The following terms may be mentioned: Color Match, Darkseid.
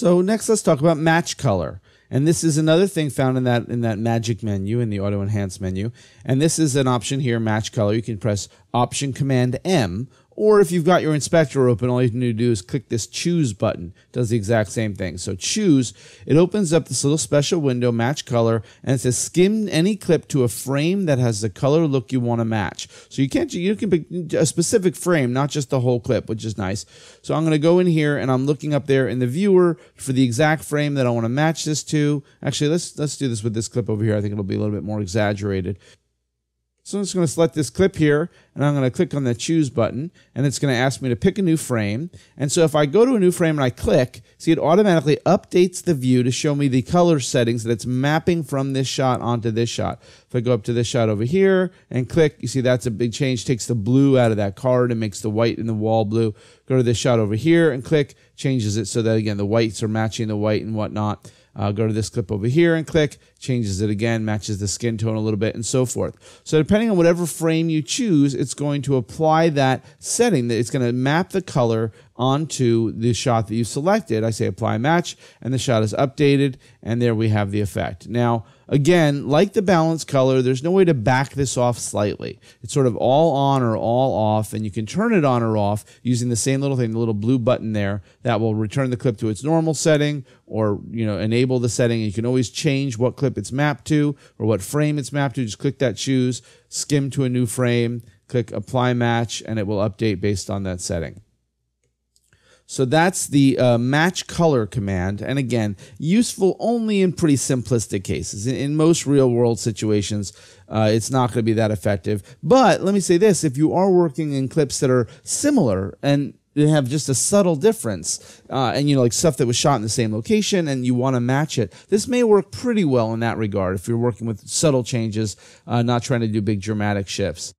So next, let's talk about match color. And this is another thing found in that magic menu, in the auto enhance menu. And this is an option here, match color. You can press Option Command M, or if you've got your inspector open, all you need to do is click this choose button. It does the exact same thing. So choose, it opens up this little special window, match color, and it says skim any clip to a frame that has the color look you want to match. So you can pick a specific frame, not just the whole clip, which is nice. So I'm going to go in here and I'm looking up there in the viewer for the exact frame that I want to match this to. Actually, let's do this with this clip over here. I think it'll be a little bit more exaggerated. So I'm just going to select this clip here, and I'm going to click on the choose button, and it's going to ask me to pick a new frame. And so if I go to a new frame and I click, see, it automatically updates the view to show me the color settings that it's mapping from this shot onto this shot. If I go up to this shot over here and click, you see that's a big change, takes the blue out of that card and makes the white in the wall blue. Go to this shot over here and click, changes it so that, again, the whites are matching the white and whatnot. Go to this clip over here and click, changes it again, matches the skin tone a little bit, and so forth. So depending on whatever frame you choose, it's going to apply that setting, that it's going to map the color onto the shot that you selected. I say apply match, and the shot is updated, and there we have the effect. Now, again, like the balance color, there's no way to back this off slightly. It's sort of all on or all off, and you can turn it on or off using the same little thing, the little blue button there that will return the clip to its normal setting, or, you know, enable the setting. You can always change what clip it's mapped to or what frame it's mapped to. Just click that choose, skim to a new frame, click apply match, and it will update based on that setting. So that's the match color command, and again, useful only in pretty simplistic cases. In most real world situations, it's not going to be that effective. But let me say this, if you are working in clips that are similar and they have just a subtle difference, and, you know, like stuff that was shot in the same location and you want to match it, this may work pretty well in that regard if you're working with subtle changes, not trying to do big dramatic shifts.